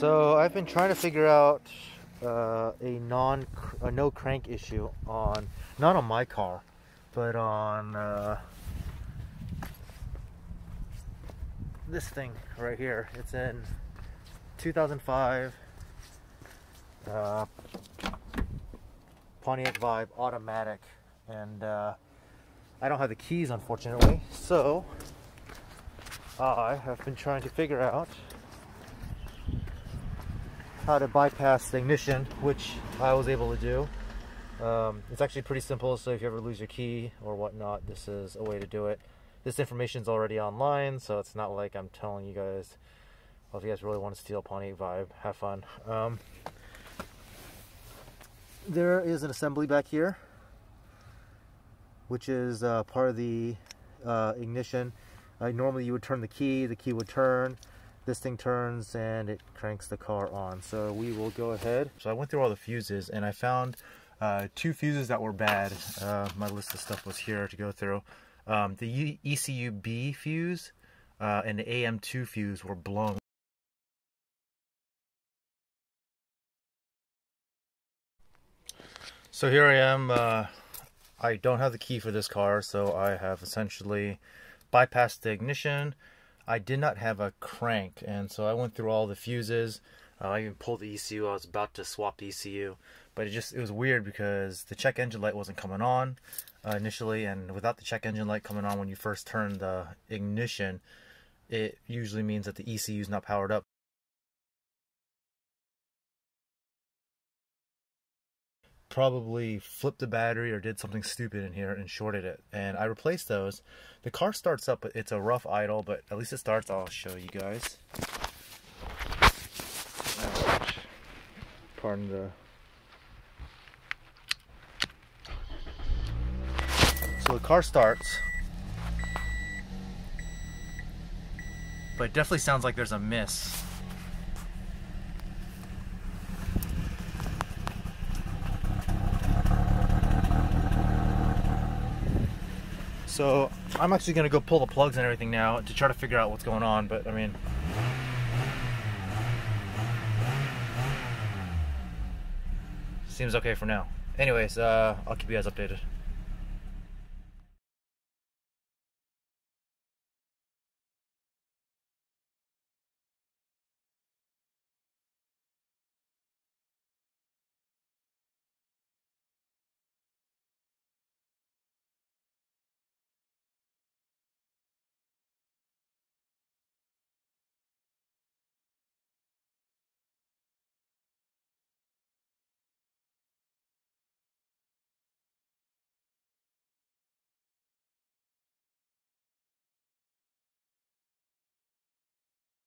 So I've been trying to figure out a no crank issue on, not on my car, but on this thing right here. It's in 2005 Pontiac Vibe automatic, and I don't have the keys, unfortunately, so I have been trying to figure out how to bypass the ignition, which I was able to do. It's actually pretty simple, so if you ever lose your key or whatnot, this is a way to do it. This information is already online, so it's not like I'm telling you guys, well, if you guys really want to steal Pontiac Vibe, have fun. There is an assembly back here, which is part of the ignition. Normally you would turn the key would turn, this thing turns, and it cranks the car on. So we will go ahead. So I went through all the fuses, and I found two fuses that were bad. My list of stuff was here to go through. The ECU-B fuse and the AM2 fuse were blown. So here I am. I don't have the key for this car, so I have essentially bypassed the ignition. I did not have a crank, and so I went through all the fuses. I even pulled the ECU. I was about to swap the ECU, but it was weird because the check engine light wasn't coming on initially, and without the check engine light coming on when you first turn the ignition, it usually means that the ECU is not powered up. Probably flipped the battery or did something stupid in here and shorted it, and I replaced those. The car starts up, but it's a rough idle, but at least it starts. I'll show you guys. Pardon the... So the car starts, but it definitely sounds like there's a miss. So I'm actually going to go pull the plugs and everything now to try to figure out what's going on, but I mean... seems okay for now. Anyways, I'll keep you guys updated.